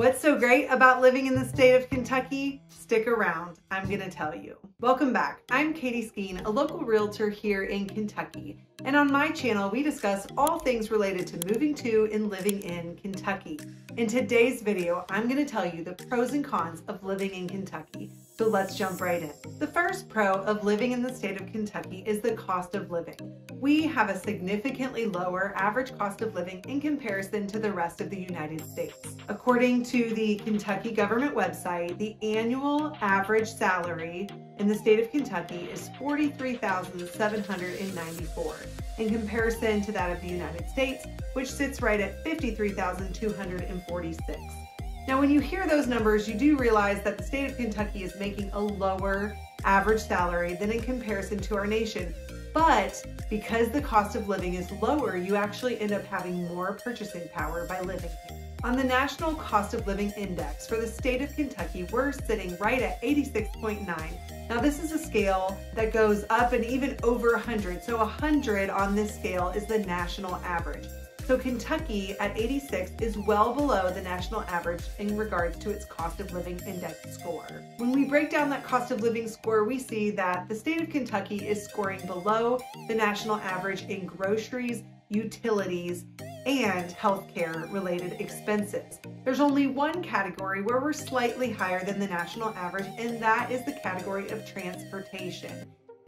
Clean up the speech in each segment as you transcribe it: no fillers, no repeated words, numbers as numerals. What's so great about living in the state of Kentucky? Stick around, I'm gonna tell you. Welcome back, I'm Katie Skeen, a local realtor here in Kentucky. And on my channel, we discuss all things related to moving to and living in Kentucky. In today's video, I'm gonna tell you the pros and cons of living in Kentucky. So let's jump right in. The first pro of living in the state of Kentucky is the cost of living. We have a significantly lower average cost of living in comparison to the rest of the United States. According to the Kentucky government website, the annual average salary in the state of Kentucky is $43,794 in comparison to that of the United States, which sits right at $53,246. Now, when you hear those numbers, you do realize that the state of Kentucky is making a lower average salary than in comparison to our nation. But because the cost of living is lower, you actually end up having more purchasing power by living here. On the National Cost of Living Index for the state of Kentucky, we're sitting right at 86.9. Now, this is a scale that goes up and even over 100. So 100 on this scale is the national average. So Kentucky at 86 is well below the national average in regards to its cost of living index score. When we break down that cost of living score, we see that the state of Kentucky is scoring below the national average in groceries, utilities, and healthcare related expenses. There's only one category where we're slightly higher than the national average, and that is the category of transportation.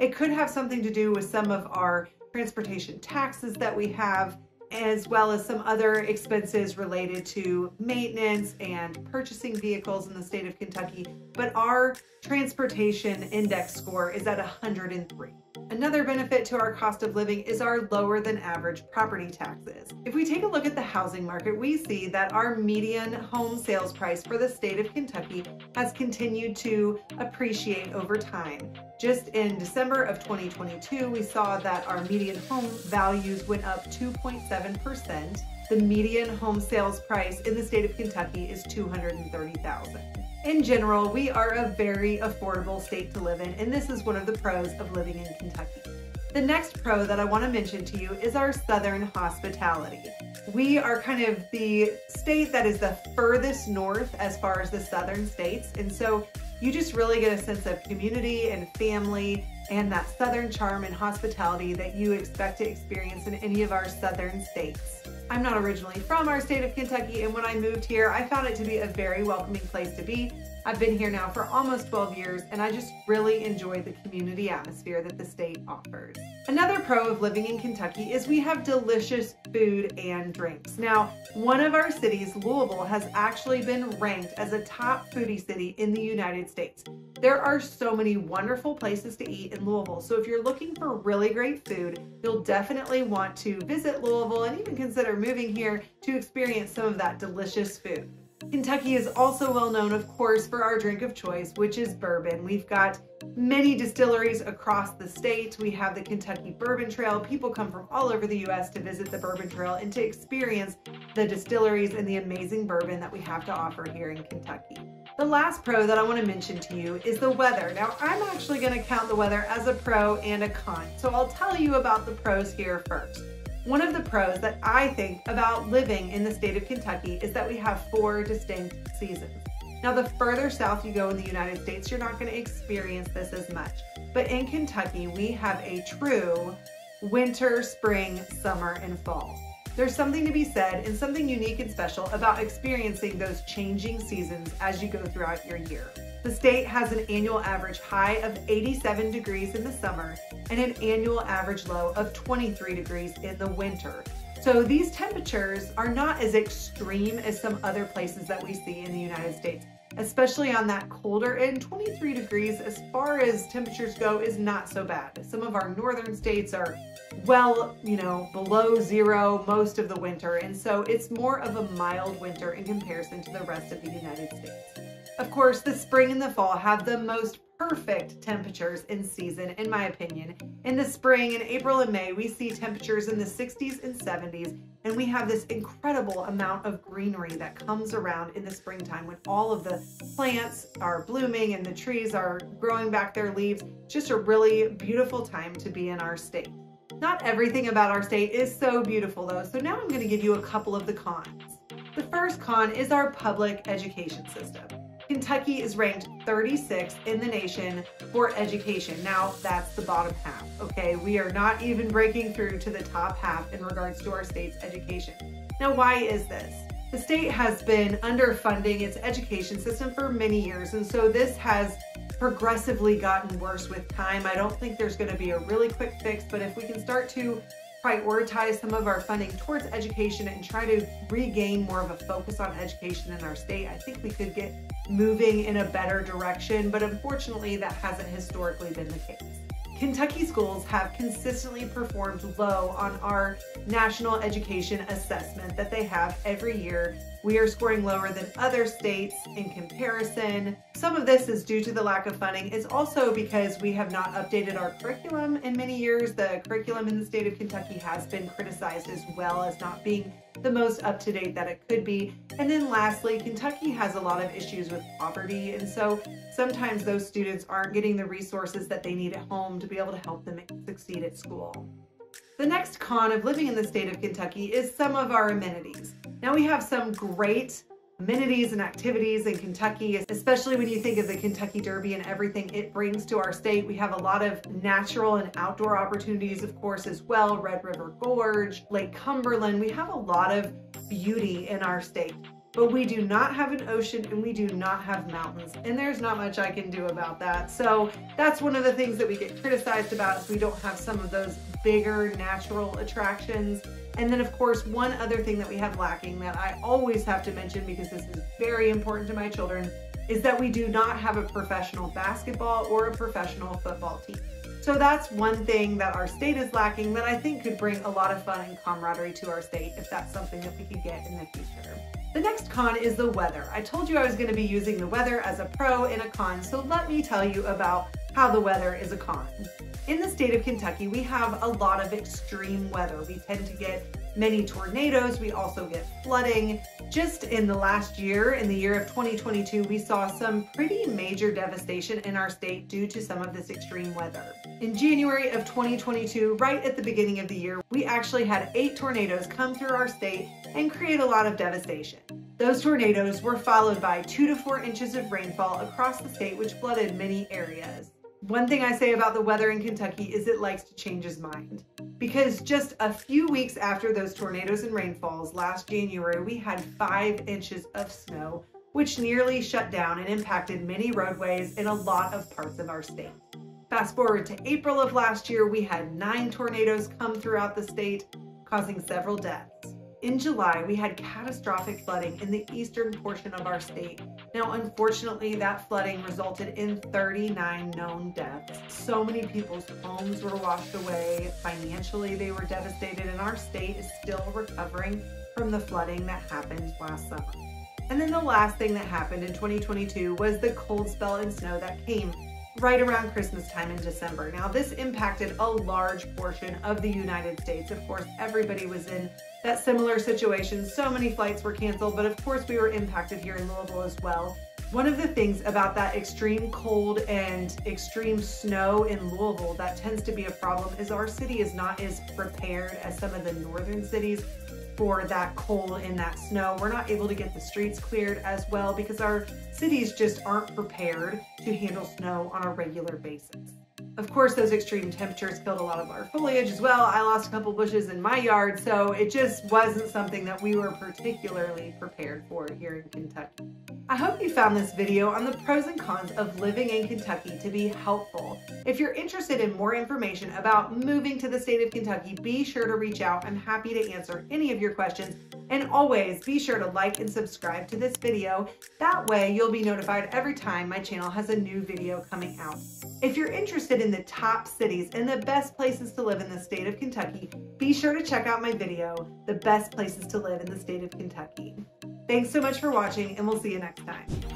It could have something to do with some of our transportation taxes that we have, as well as some other expenses related to maintenance and purchasing vehicles in the state of Kentucky, but our transportation index score is at 103. Another benefit to our cost of living is our lower than average property taxes. If we take a look at the housing market, we see that our median home sales price for the state of Kentucky has continued to appreciate over time. Just in December of 2022, we saw that our median home values went up 2.7%. The median home sales price in the state of Kentucky is $230,000. In general, we are a very affordable state to live in, and this is one of the pros of living in Kentucky. The next pro that I want to mention to you is our southern hospitality. We are kind of the state that is the furthest north as far as the southern states, and so you just really get a sense of community and family and that southern charm and hospitality that you expect to experience in any of our southern states. I'm not originally from our state of Kentucky, and when I moved here, I found it to be a very welcoming place to be. I've been here now for almost 12 years, and I just really enjoy the community atmosphere that the state offers. Another pro of living in Kentucky is we have delicious food and drinks. Now, one of our cities, Louisville, has actually been ranked as a top foodie city in the United States. There are so many wonderful places to eat in Louisville, so if you're looking for really great food, you'll definitely want to visit Louisville and even consider moving here to experience some of that delicious food. Kentucky is also well known, of course, for our drink of choice, which is bourbon. We've got many distilleries across the state. We have the Kentucky Bourbon Trail. People come from all over the U.S. to visit the Bourbon Trail and to experience the distilleries and the amazing bourbon that we have to offer here in Kentucky. The last pro that I want to mention to you is the weather. Now, I'm actually going to count the weather as a pro and a con, so I'll tell you about the pros here first. One of the pros that I think about living in the state of Kentucky is that we have four distinct seasons. Now, the further south you go in the United States, you're not going to experience this as much. But in Kentucky, we have a true winter, spring, summer, and fall. There's something to be said and something unique and special about experiencing those changing seasons as you go throughout your year. The state has an annual average high of 87 degrees in the summer and an annual average low of 23 degrees in the winter. So these temperatures are not as extreme as some other places that we see in the United States, especially on that colder end. 23 degrees as far as temperatures go is not so bad. Some of our northern states are well, below zero most of the winter. And so it's more of a mild winter in comparison to the rest of the United States. Of course, the spring and the fall have the most perfect temperatures in season, in my opinion. In the spring, in April and May, we see temperatures in the 60s and 70s, and we have this incredible amount of greenery that comes around in the springtime when all of the plants are blooming and the trees are growing back their leaves. It's just a really beautiful time to be in our state. Not everything about our state is so beautiful, though, so now I'm going to give you a couple of the cons. The first con is our public education system. Kentucky is ranked 36th in the nation for education. Now that's the bottom half, okay? We are not even breaking through to the top half in regards to our state's education. Now, why is this? The state has been underfunding its education system for many years, and so this has progressively gotten worse with time. I don't think there's gonna be a really quick fix, but if we can start to prioritize some of our funding towards education and try to regain more of a focus on education in our state, I think we could get moving in a better direction, but unfortunately that hasn't historically been the case. Kentucky schools have consistently performed low on our national education assessment that they have every year. We are scoring lower than other states in comparison. Some of this is due to the lack of funding. It's also because we have not updated our curriculum in many years. The curriculum in the state of Kentucky has been criticized as well as not being the most up-to-date that it could be. And then lastly, Kentucky has a lot of issues with poverty. And so sometimes those students aren't getting the resources that they need at home to be able to help them succeed at school. The next con of living in the state of Kentucky is some of our amenities. Now we have some great amenities and activities in Kentucky, especially when you think of the Kentucky Derby and everything it brings to our state. We have a lot of natural and outdoor opportunities, of course, as well. Red River Gorge, Lake Cumberland. We have a lot of beauty in our state, but we do not have an ocean and we do not have mountains, and there's not much I can do about that. So that's one of the things that we get criticized about, is we don't have some of those bigger natural attractions. And then of course, one other thing that we have lacking that I always have to mention, because this is very important to my children, is that we do not have a professional basketball or a professional football team. So that's one thing that our state is lacking that I think could bring a lot of fun and camaraderie to our state if that's something that we could get in the future. The next con is the weather. I told you I was going to be using the weather as a pro in a con, so let me tell you about how the weather is a con. In the state of Kentucky, we have a lot of extreme weather. We tend to get many tornadoes. We also get flooding. Just in the last year, in the year of 2022, we saw some pretty major devastation in our state due to some of this extreme weather. In January of 2022, right at the beginning of the year, we actually had 8 tornadoes come through our state and create a lot of devastation. Those tornadoes were followed by 2 to 4 inches of rainfall across the state, which flooded many areas. One thing I say about the weather in Kentucky is it likes to change its mind, because just a few weeks after those tornadoes and rainfalls last January, we had 5 inches of snow, which nearly shut down and impacted many roadways in a lot of parts of our state. Fast forward to April of last year, we had 9 tornadoes come throughout the state, causing several deaths. In July, we had catastrophic flooding in the eastern portion of our state. Now, unfortunately, that flooding resulted in 39 known deaths. So many people's homes were washed away. Financially, they were devastated, and our state is still recovering from the flooding that happened last summer. And then the last thing that happened in 2022 was the cold spell and snow that came right around Christmas time in December. Now, this impacted a large portion of the United States. Of course, everybody was in that similar situation. So many flights were canceled, but of course we were impacted here in Louisville as well. One of the things about that extreme cold and extreme snow in Louisville that tends to be a problem is our city is not as prepared as some of the northern cities for that cold and that snow. We're not able to get the streets cleared as well because our cities just aren't prepared to handle snow on a regular basis. Of course, those extreme temperatures killed a lot of our foliage as well. I lost a couple bushes in my yard, so it just wasn't something that we were particularly prepared for here in Kentucky. I hope you found this video on the pros and cons of living in Kentucky to be helpful. If you're interested in more information about moving to the state of Kentucky, be sure to reach out. I'm happy to answer any of your questions. And always be sure to like and subscribe to this video. That way you'll be notified every time my channel has a new video coming out. If you're interested in the top cities and the best places to live in the state of Kentucky, be sure to check out my video, The Best Places to Live in the State of Kentucky. Thanks so much for watching, and we'll see you next time.